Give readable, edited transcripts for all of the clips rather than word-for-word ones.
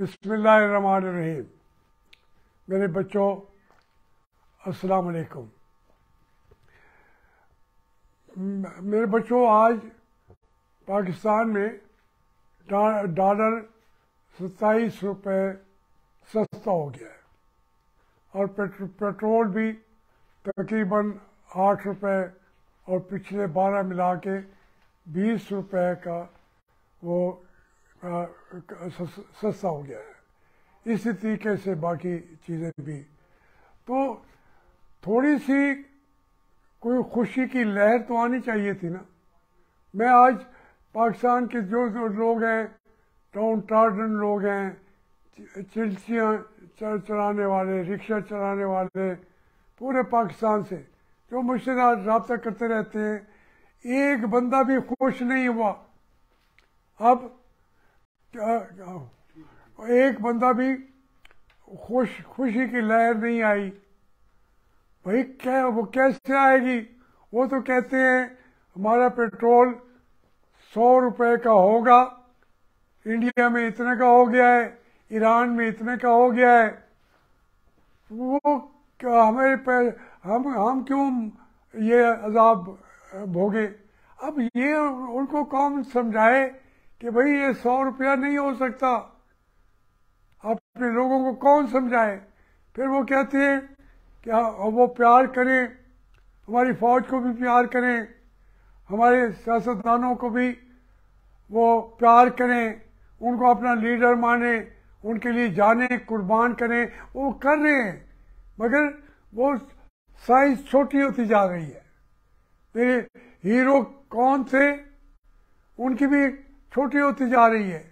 बिस्मिल्लाहिर्रहमानिर्रहीम। मेरे बच्चों, अस्सलाम वालेकुम। मेरे बच्चों, आज पाकिस्तान में डॉलर 27 रुपये सस्ता हो गया है और पेट्रोल भी तकरीबन 8 रुपये और पिछले 12 मिला के 20 रुपये का वो सस्ता हो गया है। इसी तरीके से बाकी चीज़ें भी, तो थोड़ी सी कोई खुशी की लहर तो आनी चाहिए थी ना। मैं आज पाकिस्तान के जो लोग हैं, टाउन टार्डन लोग हैं, चिल्चियाँ चलाने वाले, रिक्शा चलाने वाले, पूरे पाकिस्तान से जो मुझसे रब्ता करते रहते हैं, एक बंदा भी खुश नहीं हुआ। अब एक बंदा भी खुशी की लहर नहीं आई। भाई क्या वो कैसे आएगी? वो तो कहते हैं हमारा पेट्रोल 100 रुपये का होगा, इंडिया में इतने का हो गया है, ईरान में इतने का हो गया है। वो हमारे पर हम क्यों ये अजाब भोगे? अब ये उनको कौन समझाए कि भाई ये 100 रुपया नहीं हो सकता। अपने लोगों को कौन समझाए? फिर वो कहते हैं कि वो प्यार करें, हमारी फौज को भी प्यार करें, हमारे सियासतदानों को भी वो प्यार करें, उनको अपना लीडर माने, उनके लिए जाने कुर्बान करें। वो कर रहे हैं, मगर वो साइज छोटी होती जा रही है। मेरे हीरो कौन थे, उनकी भी छोटी होती जा रही है।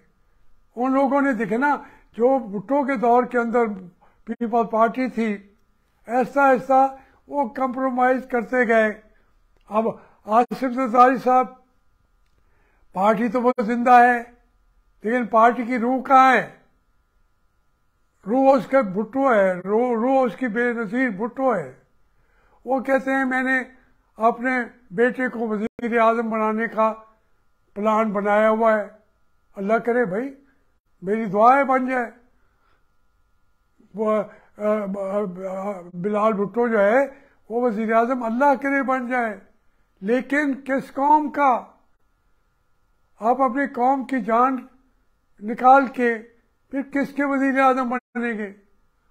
उन लोगों ने देखे ना, जो भुट्टो के दौर के अंदर पीपल पार्टी थी, ऐसा ऐसा वो कंप्रोमाइज करते गए। अब आसिफ जरदारी साहब, पार्टी तो बहुत जिंदा है, लेकिन पार्टी की रूह कहाँ है? रूह उसका भुट्टो है, रूह उसकी बेनज़ीर भुट्टो है। वो कहते हैं मैंने अपने बेटे को वजीर आजम बनाने का प्लान बनाया हुआ है, अल्लाह करे भाई, मेरी दुआएं बन जाए। वो बिलाल भुट्टो जो है वो वजीर आजम अल्लाह करे बन जाए, लेकिन किस कौम का? आप अपनी कौम की जान निकाल के फिर किसके वजीर आजम बनेंगे?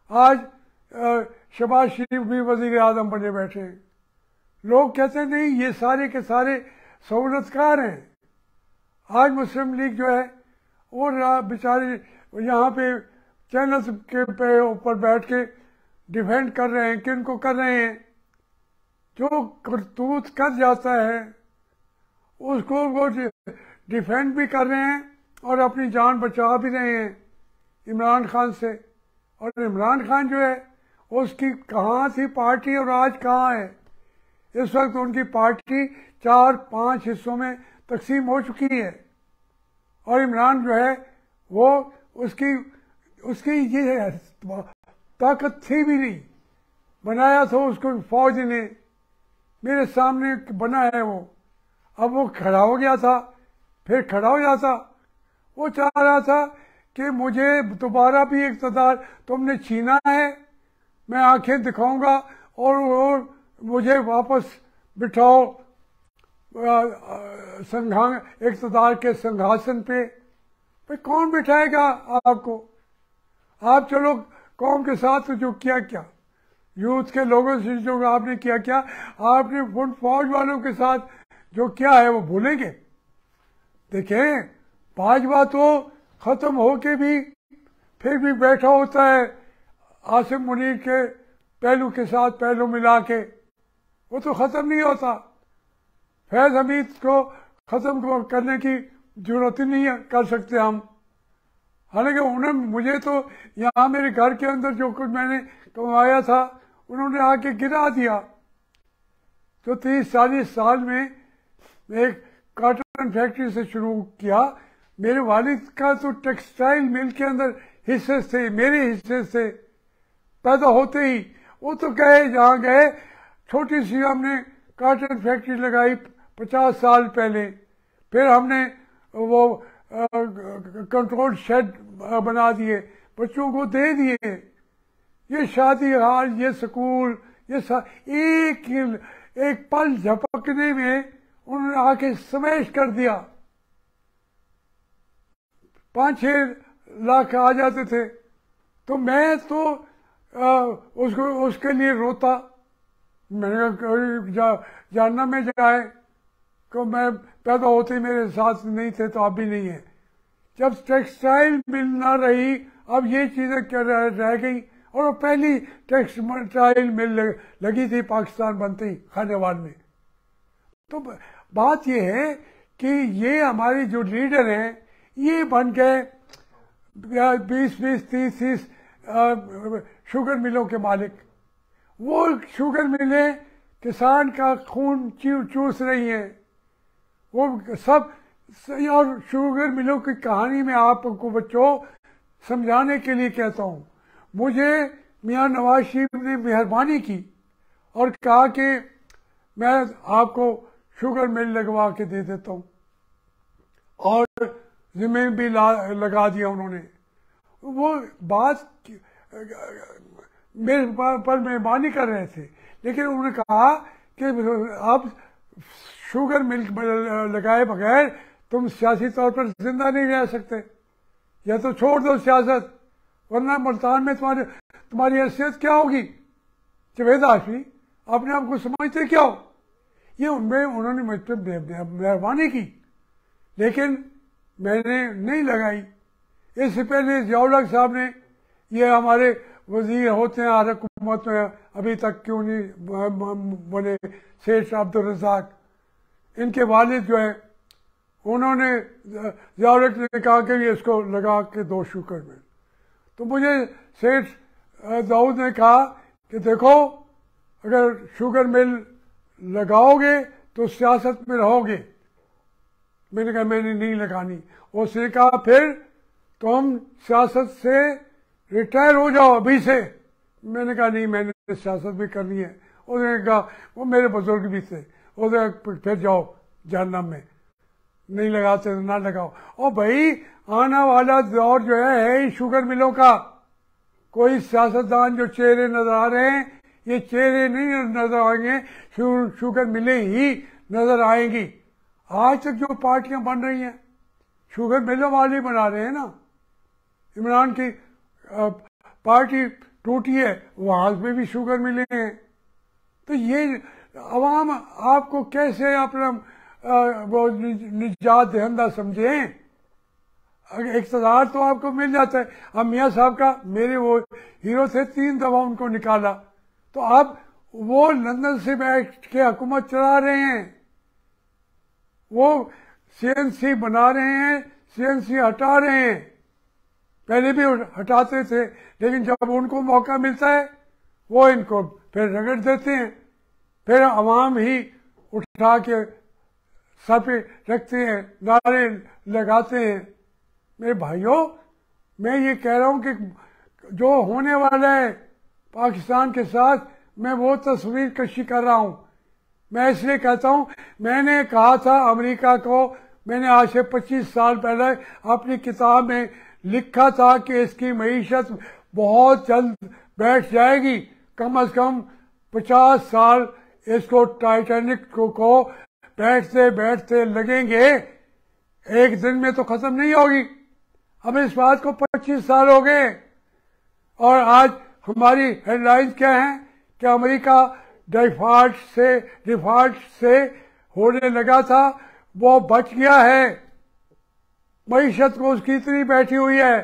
आज शहबाज शरीफ भी वजीर आजम बने बैठे हैं। लोग कहते हैं नहीं, ये सारे के सारे सहूलतकार हैं। आज मुस्लिम लीग जो है वो बेचारे यहाँ पे चैनल्स के पे ऊपर बैठ के डिफेंड कर रहे हैं, किनको कर रहे हैं। जो करतूत कर जाता है उसको वो डिफेंड भी कर रहे हैं और अपनी जान बचा भी रहे हैं इमरान खान से। और इमरान खान जो है उसकी कहाँ थी पार्टी और आज कहाँ है? इस वक्त उनकी पार्टी 4-5 हिस्सों में तकसीम हो चुकी है। और इमरान जो है वो उसकी ये ताकत थी भी नहीं, बनाया था उसको फौज ने, मेरे सामने बना है वो। अब वो खड़ा हो गया था, फिर खड़ा हो जाता। वो चाह रहा था कि मुझे दोबारा भी इक़्तिदार तुमने छीना है, मैं आंखें दिखाऊंगा और मुझे वापस बिठाओ इक़्तिदार के संघासन पे। भाई कौन बिठाएगा आपको? आप चलो कौम के साथ जो किया क्या, यूथ के लोगों से जो आपने किया क्या, आपने उन फौज वालों के साथ जो क्या है वो भूलेंगे? देखें, भाजपा तो खत्म होके भी फिर भी बैठा होता है आसिफ मुनीर के पहलू के साथ पहलू मिला के, वो तो खत्म नहीं होता। फैज हमीद को खत्म करने की जरूरत ही नहीं कर सकते हम। हालांकि उन्हें मुझे तो यहाँ मेरे घर के अंदर जो कुछ मैंने कमाया था उन्होंने आके गिरा दिया। तो 30-40 साल में एक कॉटन फैक्ट्री से शुरू किया। मेरे वालिद का तो टेक्सटाइल मिल के अंदर हिस्से थे, मेरे हिस्से से पैदा होते ही। वो तो गए जहाँ गए, छोटी सी हमने कॉटन फैक्ट्री लगाई 50 साल पहले, फिर हमने वो कंट्रोल शेड बना दिए, बच्चों को दे दिए, ये शादी हाल, ये स्कूल, ये एक पल झपकने में उन्होंने आके स्मैश कर दिया। 5-6 लाख आ जाते थे तो मैं तो उसके लिए रोता। मैंने कहा जानना में जाए को मैं पैदा होते मेरे साथ नहीं थे तो अब भी नहीं है। जब टेक्सटाइल मिल ना रही, अब ये चीजें क्या रह गई। और वो पहली टेक्सटाइल मिल लगी थी पाकिस्तान बनते ही खानेवान में। तो बात ये है कि ये हमारी जो लीडर हैं ये बन गए 20-30 शुगर मिलों के मालिक। वो शुगर मिलें किसान का खून चूस रही है वो सब। और शुगर मिलों की कहानी में आपको बच्चों समझाने के लिए कहता हूँ, मुझे मियाँ नवाज शरीफ ने मेहरबानी की और कहा कि मैं आपको शुगर मिल लगवा के दे देता हूँ और जमीन भी लगा दिया उन्होंने। वो बात मेरे पर मेहरबानी कर रहे थे, लेकिन उन्होंने कहा कि आप शुगर मिल लगाए बगैर तुम सियासी तौर पर जिंदा नहीं रह सकते, या तो छोड़ दो सियासत वरना मुल्तान में तुम्हारी हैसियत क्या होगी। जवेद हाशमी अपने आप को समझते क्या हो, ये उनमें उन्होंने मुझ पर मेहरबानी की, लेकिन मैंने नहीं लगाई। इससे पहले जियाउल हक साहब ने, ये हमारे वजीर होते हैं हर हुकूमत में, अभी तक क्यों नहीं बोले, शेख अब्दुल रज़ाक, इनके वालिद जो हैं उन्होंने जियाउल हक ने कहा कि इसको लगा के दो शुगर में। तो मुझे शेख दाऊद ने कहा कि देखो अगर शुगर मिल लगाओगे तो सियासत में रहोगे। मैंने कहा मैंने नहीं लगानी। उसने कहा फिर तुम सियासत से रिटायर हो जाओ अभी से। मैंने कहा नहीं, मैंने सियासत भी करनी है। उसने कहा वो मेरे बुजुर्ग भी थे, उसने फिर जाओ जहन्नम में, नहीं लगाते तो ना लगाओ। और भाई आना वाला दौर जो है शुगर मिलों का। कोई सियासतदान जो चेहरे नजर आ रहे हैं ये चेहरे नहीं नजर आएंगे, शुगर मिले ही नजर आएंगी। आज तक जो पार्टियां बन रही हैं शुगर मिलों वाले बना रहे हैं ना। इमरान की पार्टी टूटी है, वहां में भी शुगर मिले हैं। तो ये अवाम आपको कैसे अपना वो निजात दहंदा समझे। इख्तदार तो आपको मिल जाता है। अब मियाँ साहब का मेरे वो हीरो थे, 3 दफा उनको निकाला। तो आप वो लंदन से बैठ के हुकूमत चला रहे हैं, वो सीएनसी बना रहे हैं, सीएनसी हटा रहे हैं। पहले भी हटाते थे, लेकिन जब उनको मौका मिलता है वो इनको फिर रगड़ देते हैं, फिर आवाम ही उठा के सर पे रखते हैं, नारे लगाते हैं। मेरे भाइयों, मैं ये कह रहा हूं कि जो होने वाला है पाकिस्तान के साथ, मैं वो तस्वीर कशी कर रहा हूं। मैं इसलिए कहता हूं, मैंने कहा था अमेरिका को, मैंने आज से 25 साल पहले अपनी किताब में लिखा था कि इसकी मईशत बहुत जल्द बैठ जाएगी, कम से कम 50 साल इसको टाइटैनिक को बैठते बैठते लगेंगे, एक दिन में तो खत्म नहीं होगी। अब इस बात को 25 साल हो गए और आज हमारी हेडलाइंस क्या हैं कि अमेरिका डिफॉल्ट से होने लगा था, वो बच गया है, मईशत को उसकी इतनी बैठी हुई है।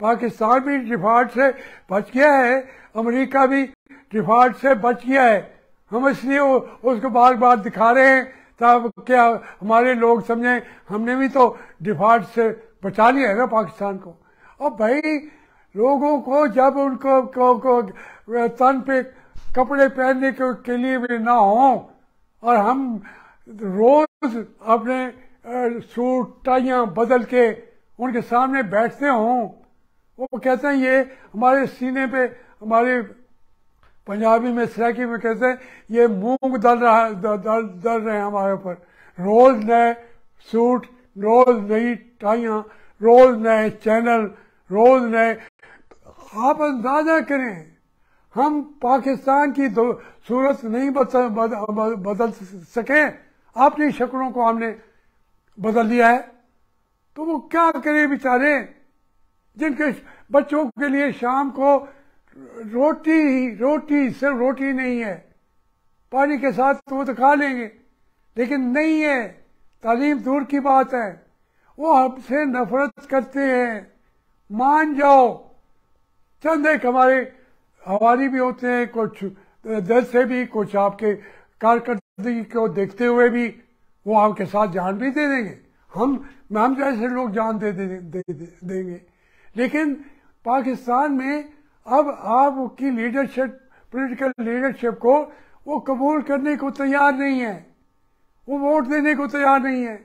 पाकिस्तान भी डिफॉल्ट से बच गया है, अमेरिका भी डिफॉल्ट से बच गया है। हम इसलिए उसको बार बार दिखा रहे हैं ताकि हमारे लोग समझें हमने भी तो डिफॉल्ट से बचा लिया है ना पाकिस्तान को। और भाई लोगों को जब उनको तन पे कपड़े पहनने के लिए भी ना हो, और हम रोज अपने सूट टाइयाँ बदल के उनके सामने बैठते हों, वो कहते हैं ये हमारे सीने पे, हमारे पंजाबी में सराकी में कहते हैं ये मूंग दल रहे हैं हमारे ऊपर। रोज नए सूट, रोज नई टाइयाँ, रोज़ नए चैनल, रोज़ नए। आप अंदाजा करें, हम पाकिस्तान की सूरत नहीं बदल सके, अपनी शक्लों को हमने बदल दिया है। तो वो क्या करें बेचारे जिनके बच्चों के लिए शाम को रोटी ही रोटी, सिर्फ रोटी नहीं है, पानी के साथ तो वो तो खा लेंगे, लेकिन नहीं है। तालीम दूर की बात है, वो हमसे नफरत करते हैं। मान जाओ, चंद एक हमारे हवारी भी होते हैं, कुछ दिल से भी, कुछ आपके कारकर्दगी को देखते हुए भी, वो आपके साथ जान भी दे देंगे। हम जैसे लोग जान दे देंगे। लेकिन पाकिस्तान में अब आपकी लीडरशिप, पॉलिटिकल लीडरशिप को वो कबूल करने को तैयार नहीं है, वो वोट देने को तैयार नहीं है।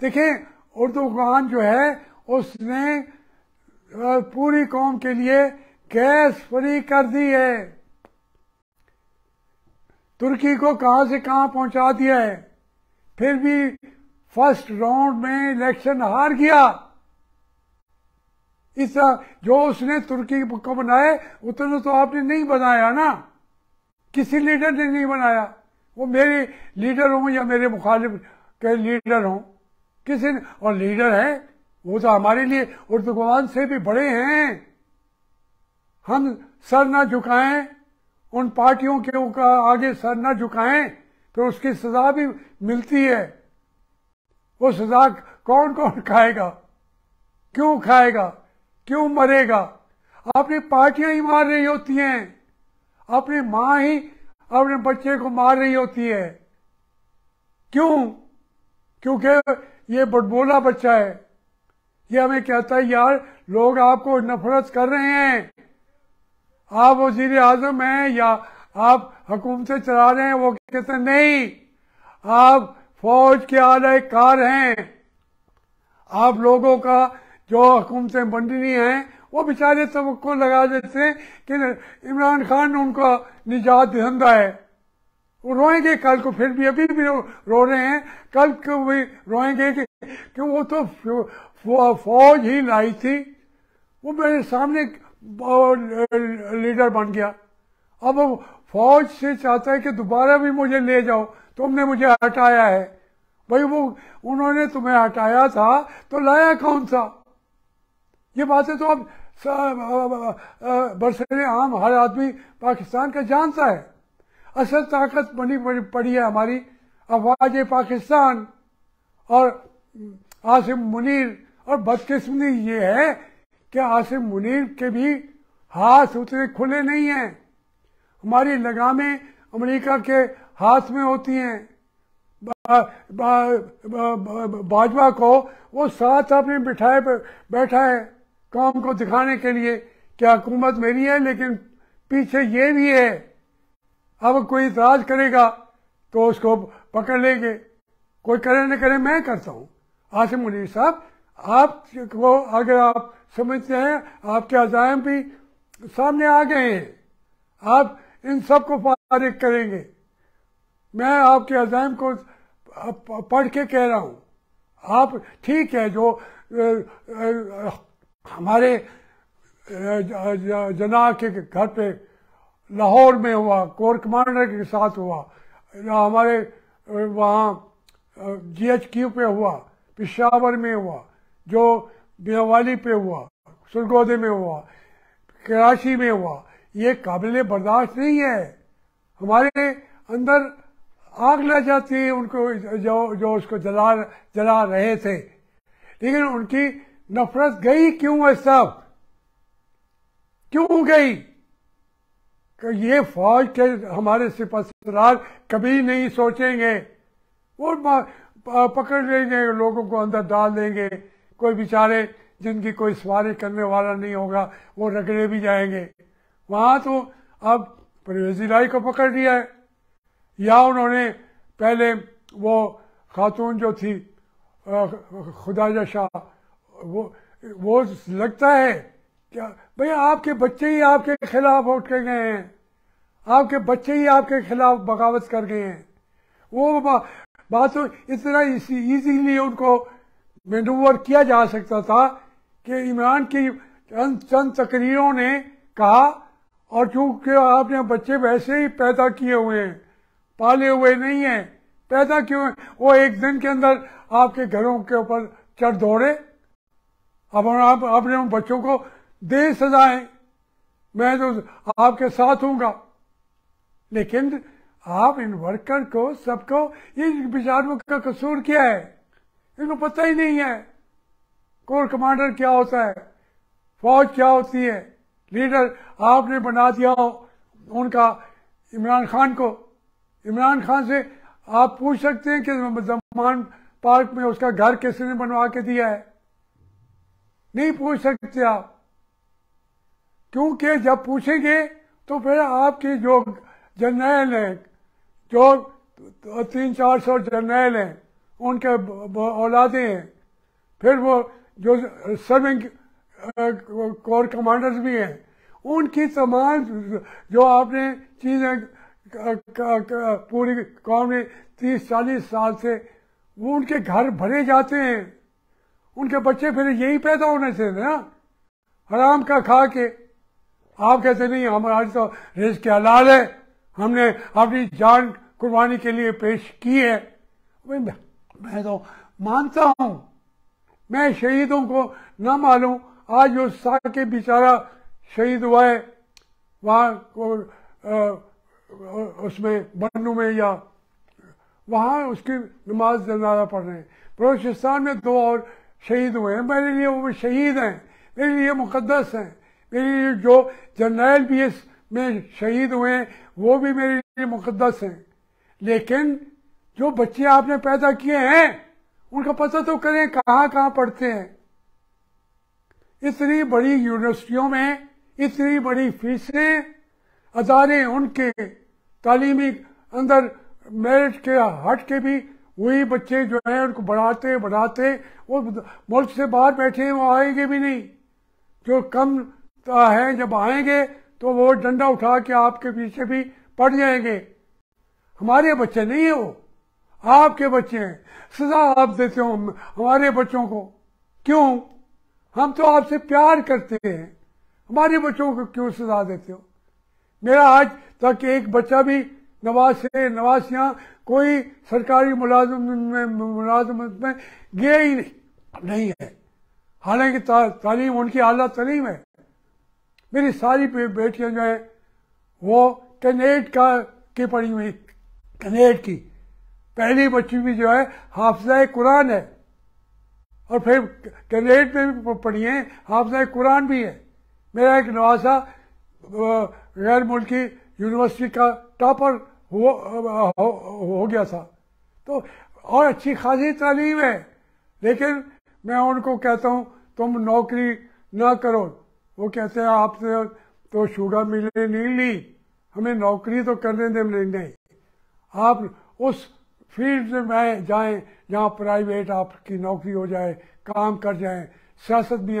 देखें, उर्दुगान जो है उसने पूरी कौम के लिए गैस फ्री कर दी है, तुर्की को कहां से कहां पहुंचा दिया है, फिर भी फर्स्ट राउंड में इलेक्शन हार गया। इस जो उसने तुर्की को बनाए उतना तो आपने नहीं बनाया ना, किसी लीडर ने नहीं बनाया, वो मेरे लीडर हों या मेरे मुखालिफ के लीडर हों, किसी ने। और लीडर है वो तो हमारे लिए उर्दुगान से भी बड़े हैं। हम सर ना झुकाएं, उन पार्टियों के आगे सर ना झुकाएं, तो उसकी सजा भी मिलती है। वो सजा कौन कौन खाएगा, क्यों खाएगा, क्यों मरेगा? अपनी पार्टियां ही मार रही होती हैं, अपनी माँ ही अपने बच्चे को मार रही होती है। क्यों? क्योंकि ये बड़बोला बच्चा है, ये हमें कहता है यार लोग आपको नफरत कर रहे हैं, आप वजीर आजम हैं या आप हुकूमतें चला रहे हैं। वो कहते हैं नहीं, आप फौज के आला कार हैं, आप लोगों का जो हुकूमतें बंटनी हैं। वो बेचारे तवक्को लगा देते हैं कि इमरान खान उनका निजात दहंदा है। वो रोएंगे कल को, फिर भी अभी भी रो रहे हैं, कल को भी रोएंगे कि वो तो फौज ही लाई थी, वो मेरे सामने लीडर बन गया, अब वो फौज से चाहता है कि दोबारा भी मुझे ले जाओ, तुमने मुझे हटाया है। भाई वो उन्होंने तुम्हें हटाया था तो लाया कौन था? ये बातें तो अब बरसरे आम हर आदमी पाकिस्तान का जानता है। असल ताकत बनी पड़ी है हमारी आवाज पाकिस्तान और आसिम मुनीर, और बदकिस्मती ये है कि आसिम मुनीर के भी हाथ उतने खुले नहीं हैं। हमारी लगामें अमेरिका के हाथ में होती हैं। बाजवा को वो साथ अपने बिठाए बैठा है कौम को दिखाने के लिए कि हुकूमत मेरी है, लेकिन पीछे ये भी है। अब कोई इतराज करेगा तो उसको पकड़ लेंगे, कोई करे न करे। मैं करता हूँ, आसिम मुनीर साहब आपको अगर आप समझते हैं, आपके अजायम भी सामने आ गए हैं, आप इन सबको फारिग करेंगे। मैं आपके अजायम को पढ़ के कह रहा हूँ। आप ठीक है, जो हमारे जना के घर पे लाहौर में हुआ, कोर कमांडर के साथ हुआ, हमारे वहाँ GHQ पे हुआ, पेशावर में हुआ, जो बियावाली पे हुआ, सरगोदे में हुआ, कराची में हुआ, ये काबिल बर्दाश्त नहीं है। हमारे अंदर आग लग जाती है उनको, जो उसको जला रहे थे। लेकिन उनकी नफरत गई क्यों है साहब, क्यों गई? ये फौज के हमारे सिपहसालार कभी नहीं सोचेंगे, वो पकड़ लेंगे, लोगों को अंदर डाल देंगे। कोई बेचारे जिनकी कोई सवारी करने वाला नहीं होगा वो रगड़े भी जाएंगे। वहाँ तो अब परवेज़ इलाही को पकड़ लिया है, या उन्होंने पहले वो खातून जो थी खुदाजा शाह, वो लगता है क्या भैया, आपके बच्चे ही आपके खिलाफ उठ के गए हैं, आपके बच्चे ही आपके खिलाफ बगावत कर गए हैं। वो बात तो इतना इजीली उनको मैनूवर किया जा सकता था कि इमरान की चंद तकरीरों ने कहा, और चूंकि आपने बच्चे वैसे ही पैदा किए हुए हैं, पाले हुए नहीं हैं, पैदा किए हुए, वो एक दिन के अंदर आपके घरों के ऊपर चढ़ दौड़े। अब आप अपने उन बच्चों को दे सजाएं, मैं तो आपके साथ हूँगा, लेकिन आप इन वर्कर को सबको, इन बेचारों का कसूर क्या है, इनको पता ही नहीं है कोर कमांडर क्या होता है, फौज क्या होती है, लीडर आपने बना दिया हो उनका इमरान खान को। इमरान खान से आप पूछ सकते हैं कि जमान पार्क में उसका घर किसने बनवा के दिया है? नहीं पूछ सकते आप, क्योंकि जब पूछेंगे तो फिर आपके जो जनरल हैं, जो 300-400 जनरल हैं, उनके औलादे हैं, फिर वो जो सर्विंग कोर कमांडर्स भी हैं, उनकी तमाम जो आपने चीज़ें पूरी कौम में 30-40 साल से, वो उनके घर भरे जाते हैं। उनके बच्चे फिर यही पैदा होने से ना, हराम का खा के। आप कहते नहीं हमारे तो रिज़्क़ हलाल है, हमने अपनी जान कुर्बानी के लिए पेश की है। मैं तो मानता हूँ, मैं शहीदों को ना मालूं। आज जो साके बेचारा शहीद हुआ है वहाँ उसमें बन्नू में, या वहाँ उसकी नमाज जनाजा पढ़ रहे हैं। बलोचिस्तान में 2 और शहीद हुए हैं, मेरे लिए वो शहीद हैं, मेरे लिए मुकद्दस हैं। मेरे लिए जो जनरल भी में शहीद हुए हैं वो भी मेरे लिए मुकद्दस हैं। लेकिन जो बच्चे आपने पैदा किए हैं उनका पता तो करें कहाँ कहाँ पढ़ते हैं। इतनी बड़ी यूनिवर्सिटियों में इतनी बड़ी फीसें, अदारे उनके तालीमी अंदर मेरिट के हट के भी वही बच्चे जो हैं उनको बढ़ाते बढ़ाते वो मुल्क से बाहर बैठे हैं, वो आएंगे भी नहीं। जो कम हैं जब आएंगे तो वो डंडा उठा के आपके पीछे भी पड़ जाएंगे। हमारे बच्चे नहीं है, वो आपके बच्चे हैं। सजा आप देते हो हमारे बच्चों को क्यों? हम तो आपसे प्यार करते हैं, हमारे बच्चों को क्यों सजा देते हो? मेरा आज तक एक बच्चा भी नवासियाँ कोई सरकारी मुलाजमत में गया ही नहीं है, हालांकि तालीम उनकी आला तालीम है। मेरी सारी बेटियां जो है वो कनेड की पढ़ी हुई, कनेड की पहली बच्ची भी जो है हाफिज़ा कुरान है, और फिर कैनेट में भी पढ़ी है, हाफिज़ा कुरान भी है। मेरा एक नवासा गैर मुल्की यूनिवर्सिटी का टॉपर हो गया था, तो और अच्छी खासी तालीम है। लेकिन मैं उनको कहता हूँ तुम नौकरी ना करो, वो कहते हैं आपने तो शुगर मिले नहीं ली, हमें नौकरी तो करने दें नहीं। आप उस फील्ड में जाएं जहाँ प्राइवेट आपकी नौकरी हो जाए, काम कर जाएं, सियासत भी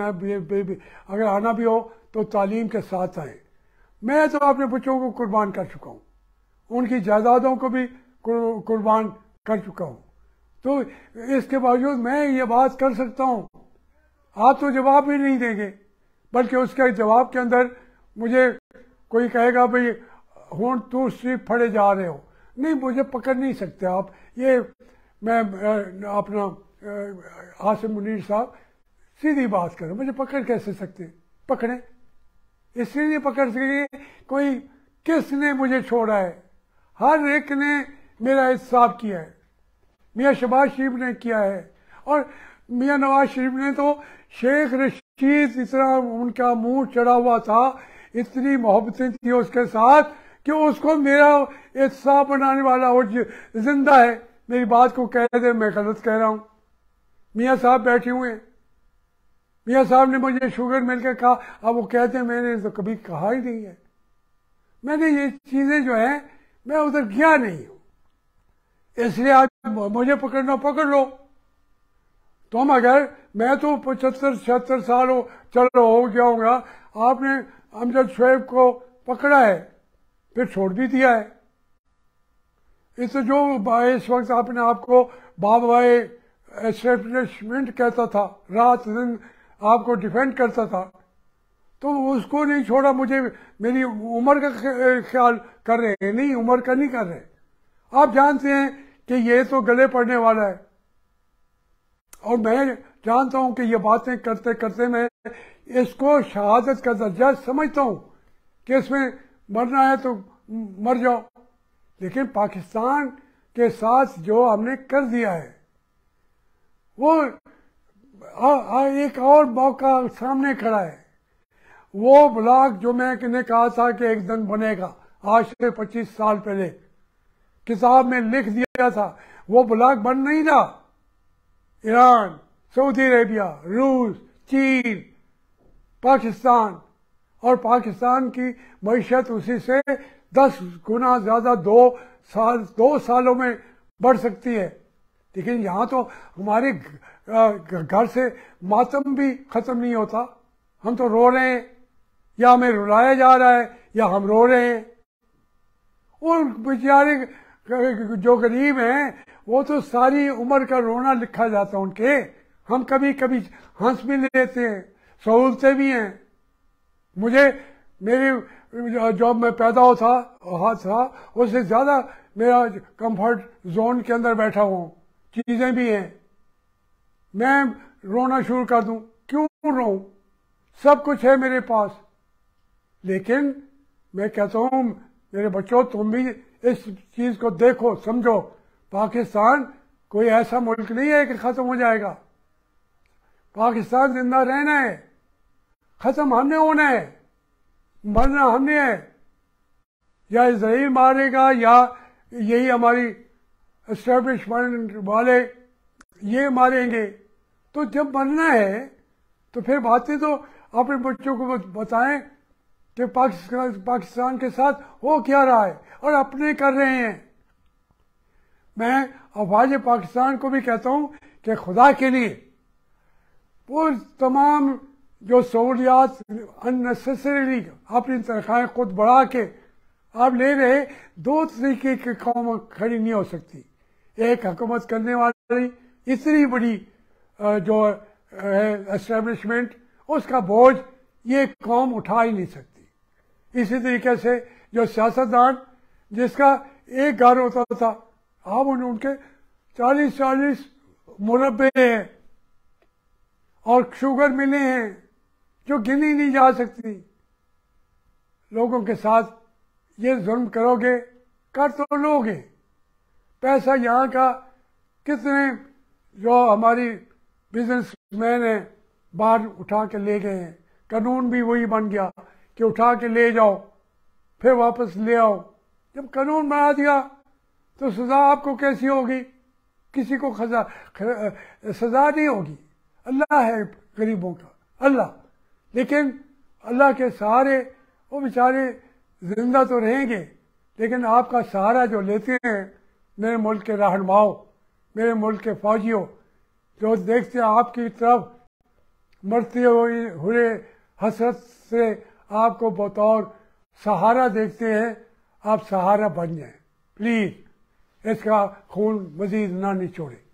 अगर आना भी हो तो तालीम के साथ आएं। मैं तो अपने बच्चों को कुर्बान कर चुका हूँ, उनकी जायदादों को भी कुर्बान कर चुका हूँ, तो इसके बावजूद मैं ये बात कर सकता हूँ। आप तो जवाब भी नहीं देंगे, बल्कि उसके जवाब के अंदर मुझे कोई कहेगा भाई हूँ तू सिर्फ फड़े जा रहे हो, नहीं मुझे पकड़ नहीं सकते आप। ये मैं अपना आसिम मुनीर साहब सीधी बात करें, मुझे पकड़ कैसे सकते? पकड़े इसलिए पकड़ सके कोई किसने मुझे छोड़ा है, हर एक ने मेरा हिसाब किया है। मियाँ शहबाज शरीफ ने किया है, और मियाँ नवाज शरीफ ने तो शेख रशीद इतना उनका मुंह चढ़ा हुआ था, इतनी मोहब्बतें थी उसके साथ कि उसको मेरा एहसास बनाने वाला वो जिंदा है। मेरी बात को कह दे मैं गलत कह रहा हूँ। मियाँ साहब बैठे हुए हैं, मियाँ साहब ने मुझे शुगर मिल के कहा, अब वो कहते हैं मैंने तो कभी कहा ही नहीं है। मैंने ये चीज़ें जो हैं मैं उधर गया नहीं हूँ, इसलिए आप मुझे पकड़ना पकड़ लो। तो मगर मैं तो 75-76 साल हो गया होगा, आपने अमजद शुएब को पकड़ा है फिर छोड़ भी दिया है। इस जो इस वक्त आपने आपको बाबाए एस्टेब्लिशमेंट कहता था, रात दिन आपको डिफेंड करता था, तो उसको नहीं छोड़ा। मुझे मेरी उम्र का ख्याल कर रहे हैं, नहीं उम्र का नहीं कर रहे। आप जानते हैं कि ये तो गले पड़ने वाला है, और मैं जानता हूं कि ये बातें करते करते मैं इसको शहादत का दर्जा समझता हूं कि इसमें मरना है तो मर जाओ, लेकिन पाकिस्तान के साथ जो हमने कर दिया है वो एक और मौका सामने खड़ा है। वो ब्लॉक जो मैंने कहा था कि एक दिन बनेगा, आज से 25 साल पहले किताब में लिख दिया था, वो ब्लॉक बन नहीं रहा। ईरान, सऊदी अरेबिया, रूस, चीन, पाकिस्तान, और पाकिस्तान की मैशत उसी से 10 गुना ज्यादा 2 सालों में बढ़ सकती है। लेकिन यहाँ तो हमारे घर से मातम भी खत्म नहीं होता, हम तो रो रहे हैं, या हमें रुलाया जा रहा है, या हम रो रहे हैं। और बेचारे जो गरीब हैं वो तो सारी उम्र का रोना लिखा जाता है उनके। हम कभी कभी हंस भी लेते हैं, सहूलतें भी हैं। मुझे मेरे जॉब में पैदा हुआ था उससे ज्यादा मेरा कंफर्ट जोन के अंदर बैठा हूं, चीजें भी हैं। मैं रोना शुरू कर दूं, क्यों रो, सब कुछ है मेरे पास। लेकिन मैं कहता हूं मेरे बच्चों, तुम भी इस चीज को देखो, समझो, पाकिस्तान कोई ऐसा मुल्क नहीं है कि खत्म हो जाएगा। पाकिस्तान जिंदा रहना है, खत्म हमने होना है, मरना हमने है। या इजराइल मारेगा, या यही हमारी एस्टेब्लिशमेंट वाले ये मारेंगे। तो जब मरना है तो फिर बातें तो अपने बच्चों को बताएं कि पाकिस्तान के साथ हो क्या रहा है और अपने कर रहे हैं। मैं आवाज पाकिस्तान को भी कहता हूं कि खुदा के लिए वो तमाम जो सहूलियात अननेसेसरीली अपनी तनख्वाहें खुद बढ़ा के आप ले रहे, दो तरीके की कौम खड़ी नहीं हो सकती। एक हुकूमत करने वाली इतनी बड़ी जो एस्टेब्लिशमेंट, उसका बोझ ये कौम उठा ही नहीं सकती। इसी तरीके से जो सियासतदान जिसका एक घर होता था, अब उनके 40-40 मुरब्बे हैं और शुगर मिले हैं जो गिनी नहीं जा सकती। लोगों के साथ ये जुल्म करोगे, कर तो लोगे। पैसा यहाँ का, कितने जो हमारी बिजनेसमैन है बाहर उठा के ले गए हैं। कानून भी वही बन गया कि उठा के ले जाओ फिर वापस ले आओ। जब कानून बना दिया तो सजा आपको कैसी होगी? किसी को सजा नहीं होगी। अल्लाह है गरीबों का, अल्लाह। लेकिन अल्लाह के सहारे वो बेचारे जिंदा तो रहेंगे, लेकिन आपका सहारा जो लेते हैं मेरे मुल्क के रहनुमाओं, मेरे मुल्क के फौजियों, जो देखते हैं आपकी तरफ मरते हुए हसरत से, आपको बतौर सहारा देखते हैं, आप सहारा बन जाएं। प्लीज इसका खून मजीद ना निचोड़े।